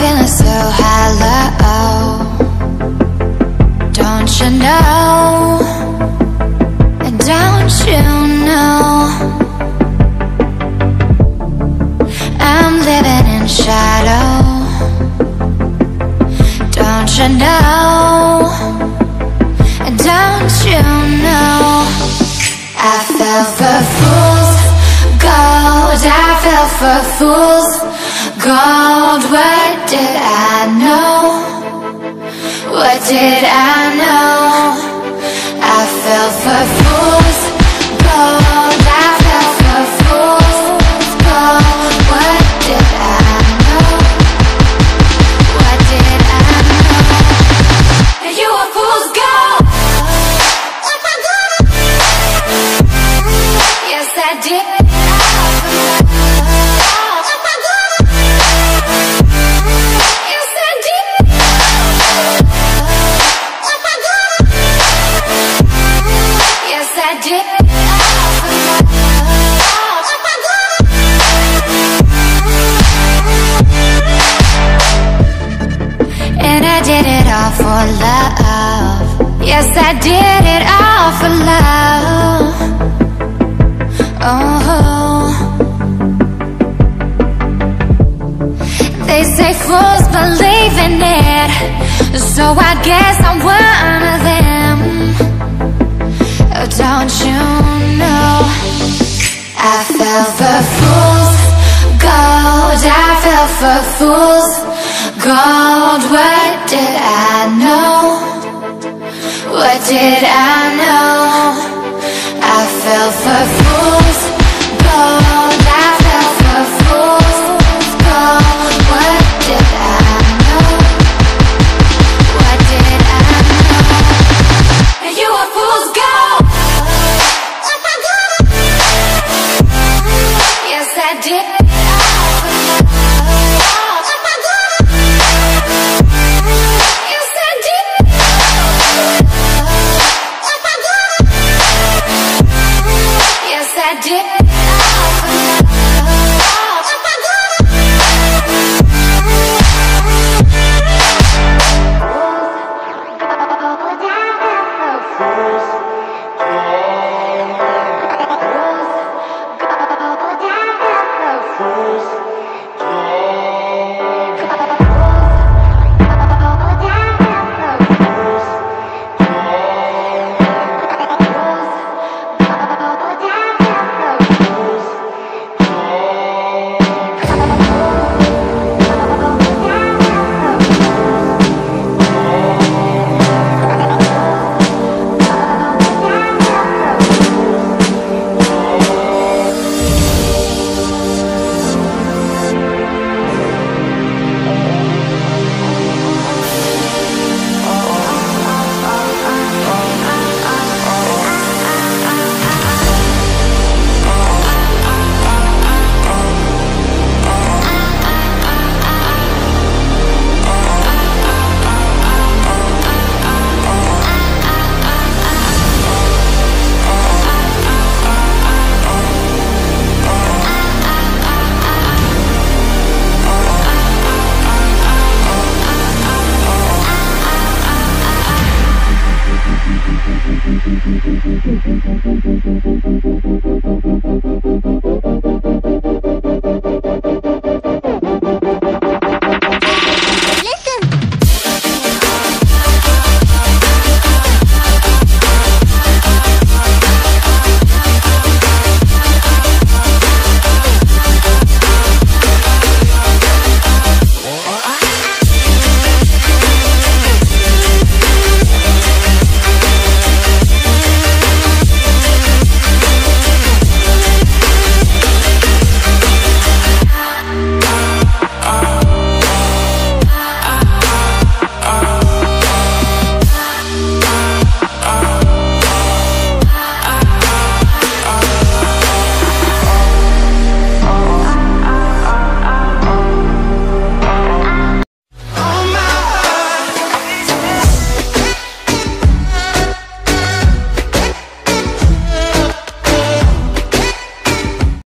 Feeling so hollow, don't you know? Don't you know? I'm living in shadow, don't you know? Don't you know? I fell for fools, gold, I fell for fools. Gold, what did I know? What did I know? I fell for fools. Gold, I fell for fools. Gold, what did I know? What did I know? And you are fools, gold. Yes, I did. For love, yes, I did it all for love. Oh, they say fools believe in it, so I guess I'm one of them. Oh, don't you know? I fell for fools, gold, I fell for fools, gold, what did I know? What did I know? I fell for fools, gold, I fell for fools, gold, what did I know? What did I know? And you are fools, gold. Yes, I did.